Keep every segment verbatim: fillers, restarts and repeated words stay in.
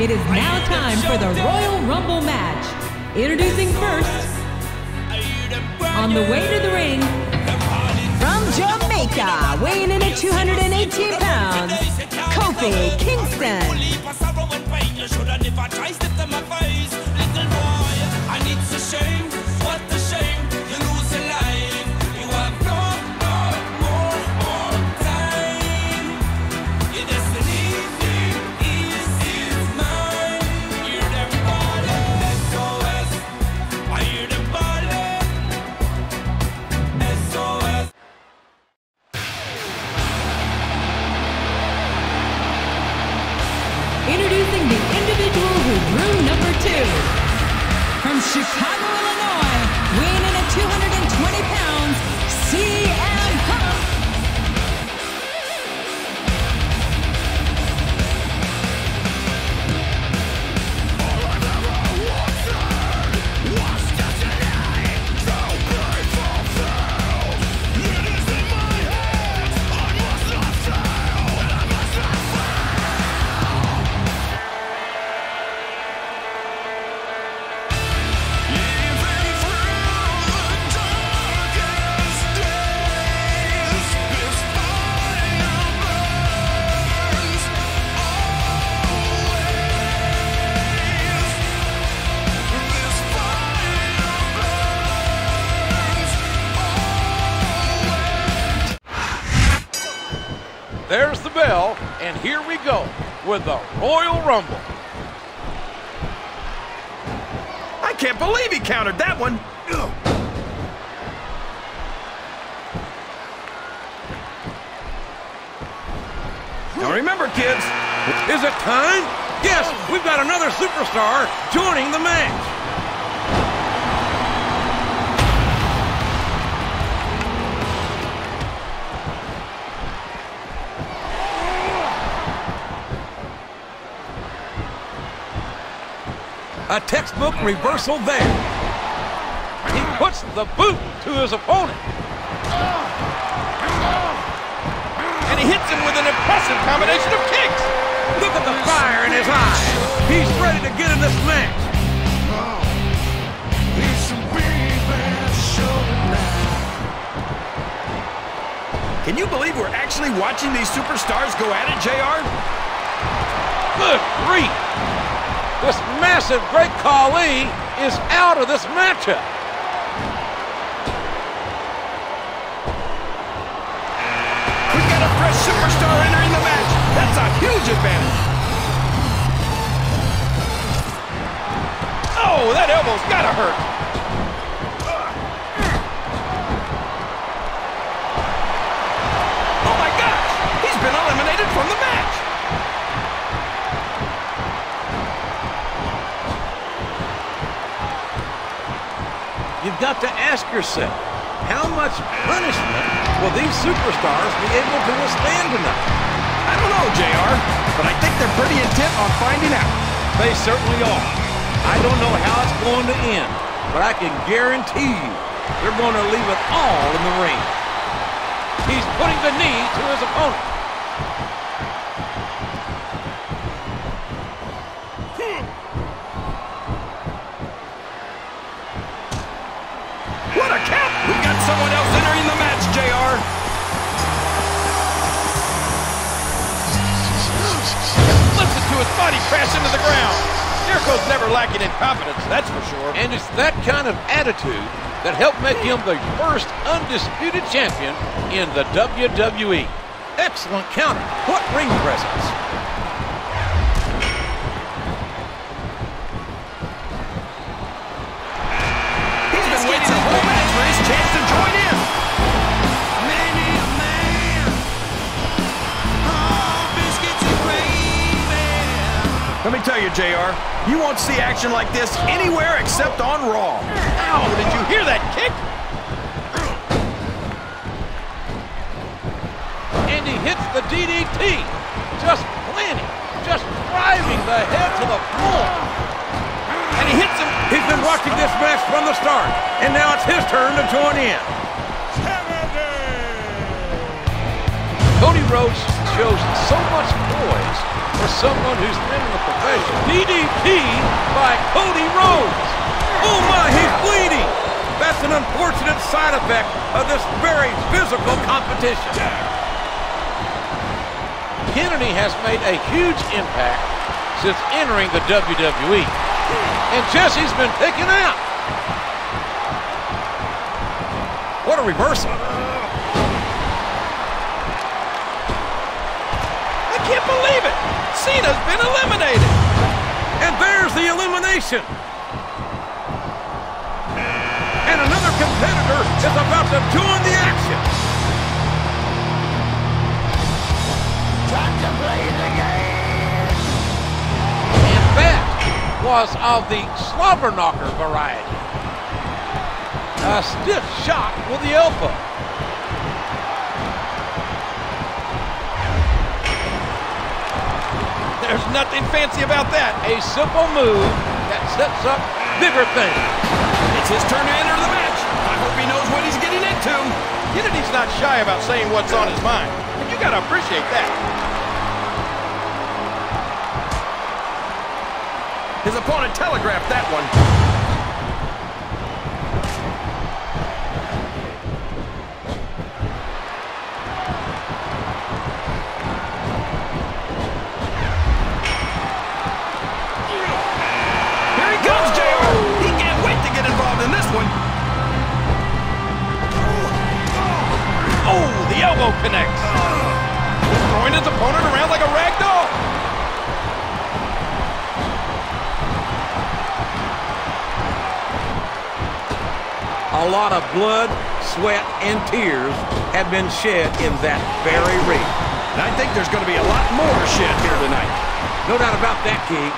It is now time for the Royal Rumble match. Introducing first, on the way to the ring, from Jamaica, weighing in at two hundred eighteen pounds, Kofi Kingston. Introducing the individual who drew number two. From Chicago, Illinois, weighing in at two hundred twenty pounds, C M Punk. There's the bell, and here we go with the Royal Rumble. I can't believe he countered that one. Ugh. Now remember, kids, is it time? Yes, we've got another superstar joining the match. A textbook reversal there. He puts the boot to his opponent. And he hits him with an impressive combination of kicks. Look at the fire in his eyes. He's ready to get in this match. Can you believe we're actually watching these superstars go at it, J R? Good grief. This massive Great Khali is out of this matchup. We've got a fresh superstar entering the match. That's a huge advantage. Oh, that elbow's gotta hurt. Oh my gosh, he's been eliminated from the match. You've got to ask yourself, how much punishment will these superstars be able to withstand tonight? I don't know, J R, but I think they're pretty intent on finding out. They certainly are. I don't know how it's going to end, but I can guarantee you they're going to leave it all in the ring. He's putting the knee to his opponent. Someone else entering the match, J R. Listen to his body crash into the ground. Jericho's never lacking in confidence, that's for sure. And it's that kind of attitude that helped make him the first undisputed champion in the W W E. Excellent counter. What ring presence. Let me tell you, J R, you won't see action like this anywhere except on Raw. Ow, did you hear that kick? And he hits the D D T. Just planning, just driving the head to the floor. And he hits him. He's been watching this match from the start, and now it's his turn to join in. Kennedy. Cody Rhodes shows so much poise for someone who's been in the profession. D D P by Cody Rhodes. Oh my, he's bleeding. That's an unfortunate side effect of this very physical competition. Kennedy has made a huge impact since entering the W W E. And Jesse's been picking out. What a reversal. I can't believe it. Cena's been eliminated. And there's the elimination. And another competitor is about to join the action. Time to play the game. And that was of the slobber knocker variety. A stiff shot with the elbow. There's nothing fancy about that. A simple move that sets up bigger things. It's his turn to enter the match. I hope he knows what he's getting into. Kennedy's not shy about saying what's on his mind, but you gotta appreciate that. His opponent telegraphed that one. Connects. He's throwing his opponent around like a rag doll. A lot of blood, sweat, and tears have been shed in that very ring. And I think there's going to be a lot more shed here tonight. No doubt about that, King.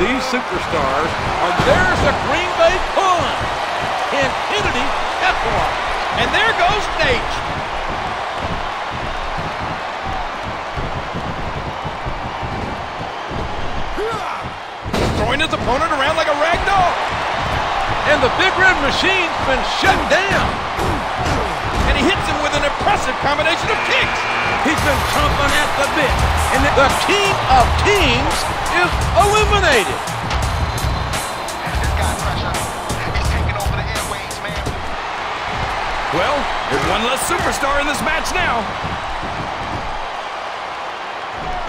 These superstars are... There's the Green Bay pulling. And Kennedy at one. And there goes Nate. His opponent around like a rag doll. And the Big Red Machine's been shut down. And he hits him with an impressive combination of kicks. He's been chomping at the bit. And the King of Kings is eliminated. And this guy, Crusher, he's taking over the airwaves, man. Well, there's one less superstar in this match now.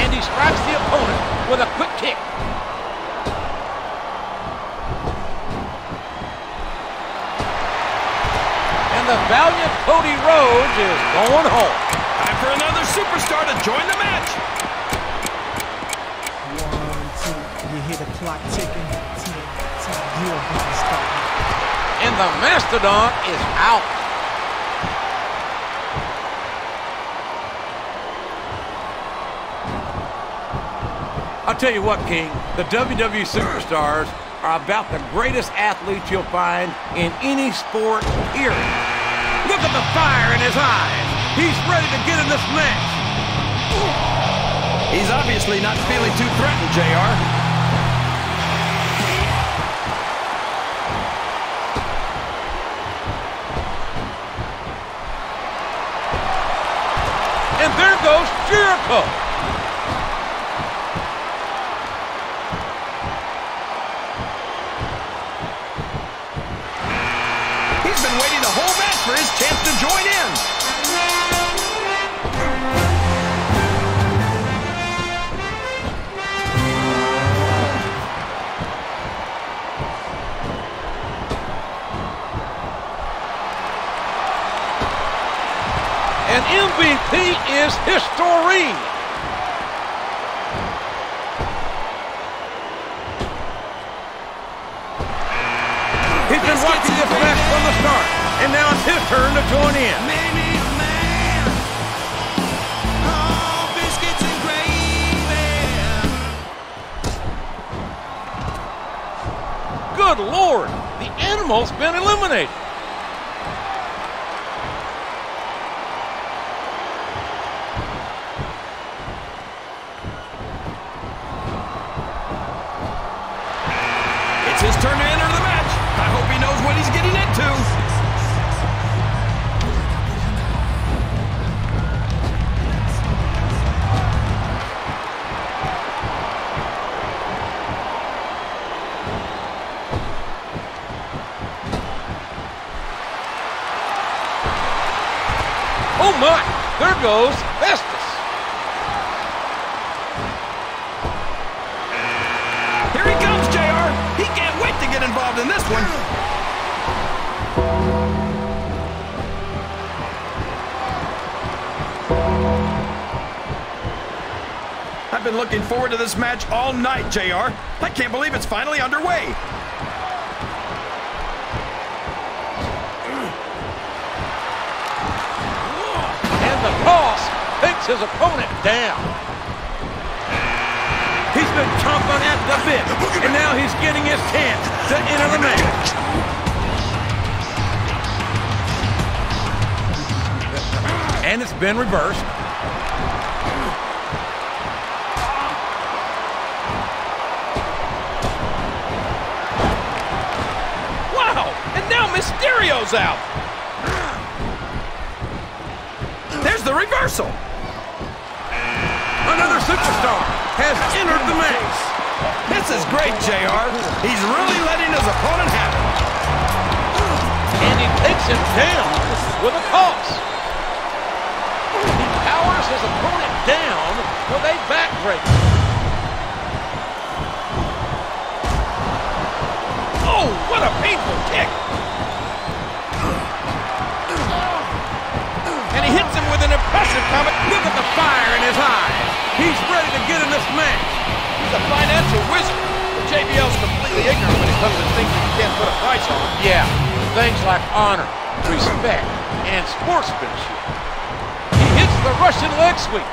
And he strikes the opponent with a quick kick. The valiant Cody Rhodes is going home. Time for another superstar to join the match. One, two, you hear the clock ticking. Tick, tick, you are going to start. And the Mastodon is out. I'll tell you what, King. The W W E superstars are about the greatest athletes you'll find in any sport here. Look at the fire in his eyes. He's ready to get in this match. He's obviously not feeling too threatened, J R. And there goes Jericho. He's been waiting the whole match for his chance to join in. And M V P is history. He's been watching this match from the start, and now it's his turn to join in. Minute Man. Oh, biscuits and gravy. Good Lord, the animal's been eliminated. It's his turn to enter the match. I hope he knows what he's getting into. Oh my, there goes Festus. Here he comes, J R. He can't wait to get involved in this one. I've been looking forward to this match all night, J R. I can't believe it's finally underway. The cross takes his opponent down. He's been chomping at the bit, and now he's getting his chance to enter the match. And it's been reversed. Wow! And now Mysterio's out. The reversal. Another superstar has entered the maze. This is great, J R. He's really letting his opponent have it. And he takes him down with a toss. He powers his opponent down with a backbreaker. Oh, what a painful kick. Hits him with an impressive comet. Look at the fire in his eyes. He's ready to get in this match. He's a financial wizard. But J B L's completely ignorant when it comes to things that you can't put a price on. Yeah, things like honor, respect, and sportsmanship. He hits the Russian leg sweep.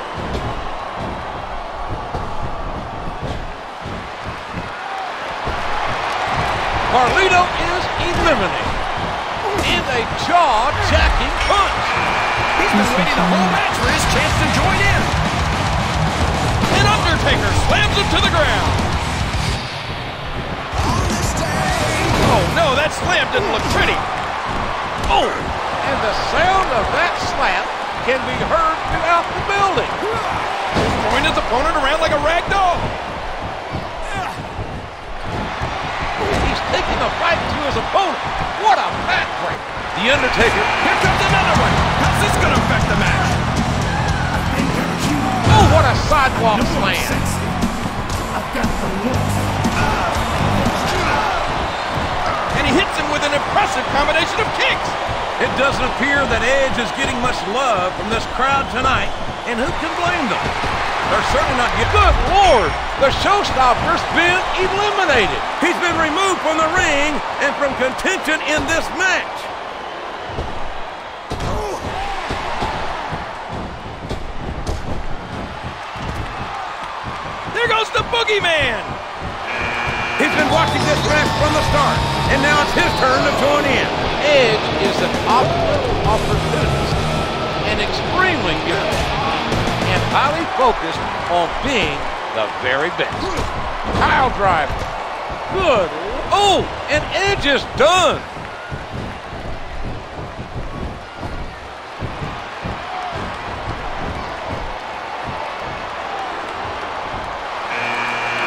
Carlito is eliminated. And a jaw-jacking punch. He's been waiting the whole match for his chance to join in. And Undertaker slams him to the ground. Oh, no, that slam didn't look pretty. Oh, and the sound of that slap can be heard throughout the building. He's throwing his opponent around like a rag doll. He's taking the fight to his opponent. What a backbreak. The Undertaker, here comes another one. How's this going to affect the match? Oh, what a sidewalk slam. And he hits him with an impressive combination of kicks. It doesn't appear that Edge is getting much love from this crowd tonight, and who can blame them? They're certainly not getting... Good Lord! The showstopper's been eliminated. He's been removed from the ring and from contention in this match. The Boogeyman! He's been watching this match from the start, and now it's his turn to join in. Edge is an opportunist and extremely good, and highly focused on being the very best. Pile driver. Good. Oh, and Edge is done.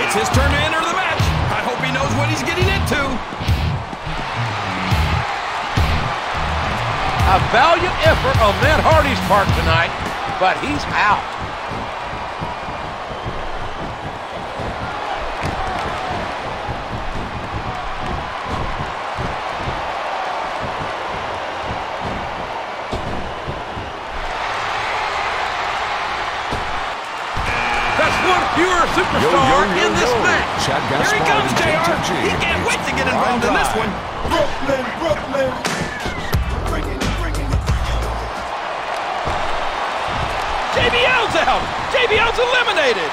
It's his turn to enter the match. I hope he knows what he's getting into. A valiant effort on Matt Hardy's part tonight, but he's out. Fewer superstar yo, yo, yo, in this yo. match. Here he comes, J R. He can't wait to get involved in this one. Brooklyn, Brooklyn. Bring it, bring it. J B L's out. J B L's eliminated.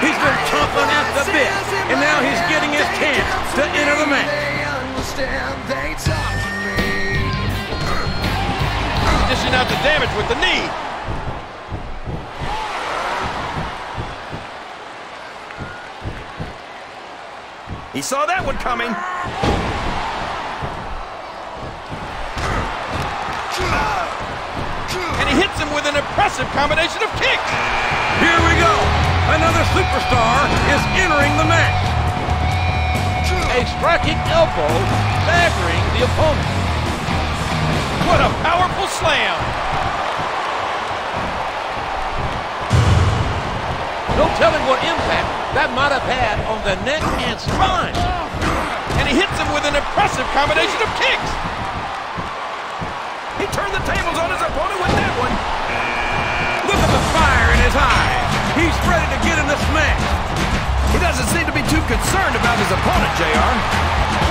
He's been chomping at the bit. And now he's getting his chance to enter the match. He's dishing out the damage with the knee. He saw that one coming. And he hits him with an impressive combination of kicks. Here we go. Another superstar is entering the match. A striking elbow staggering the opponent. What a powerful slam. No telling what impact that might have had on the neck and spine. And he hits him with an impressive combination of kicks. He turned the tables on his opponent with that one. Look at the fire in his eyes. He's ready to get in this match. He doesn't seem to be too concerned about his opponent, J R.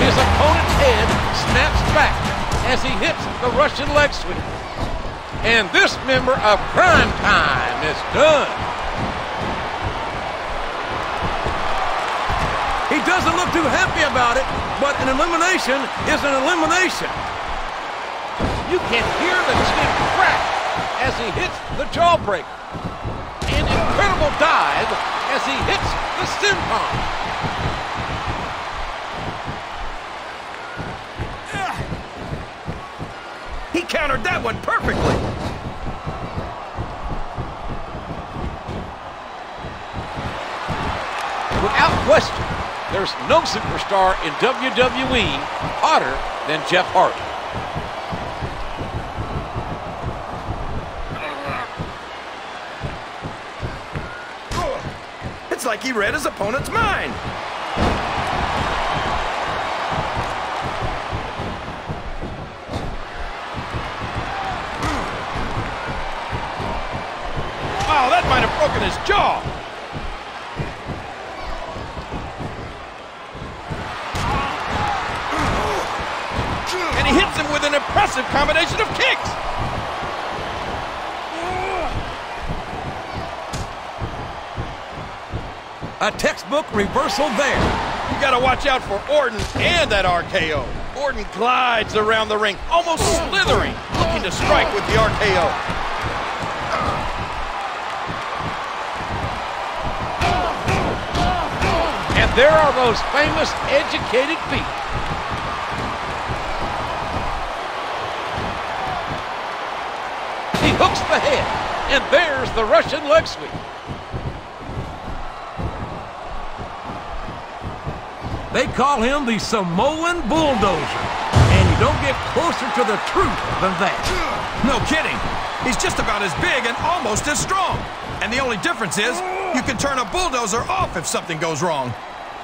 His opponent's head snaps back as he hits the Russian leg sweep. And this member of Prime Time is done. He doesn't look too happy about it, but an elimination is an elimination. You can hear the chin crack as he hits the jawbreaker. An incredible dive as he hits the stem palm. He countered that one perfectly. Without question, there's no superstar in W W E hotter than Jeff Hardy. It's like he read his opponent's mind. Wow, that might have broken his jaw. And he hits him with an impressive combination of kicks. A textbook reversal there. You gotta watch out for Orton and that R K O. Orton glides around the ring, almost slithering, looking to strike with the R K O. And there are those famous educated feet. He hooks the head, and there's the Russian leg sweep. They call him the Samoan Bulldozer, and you don't get closer to the truth than that. No kidding. He's just about as big and almost as strong. And the only difference is you can turn a bulldozer off if something goes wrong.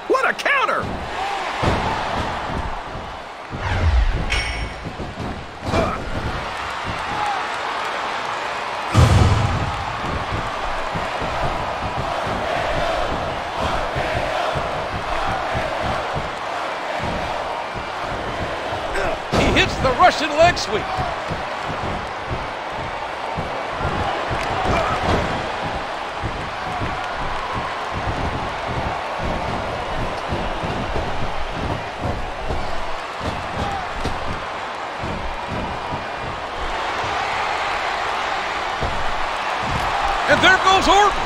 What a counter! Russian leg sweep. And there goes Orton.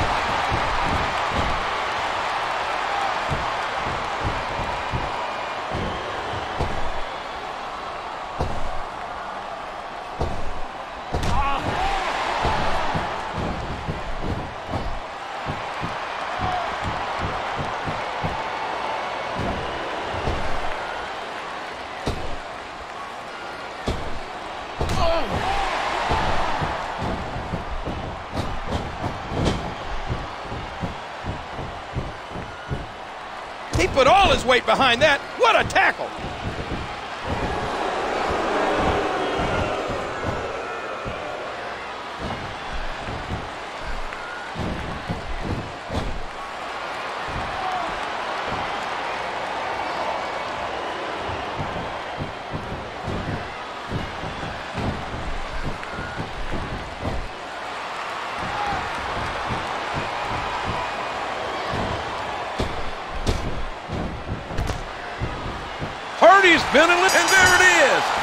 Put all his weight behind that. What a tackle. Been and there it is.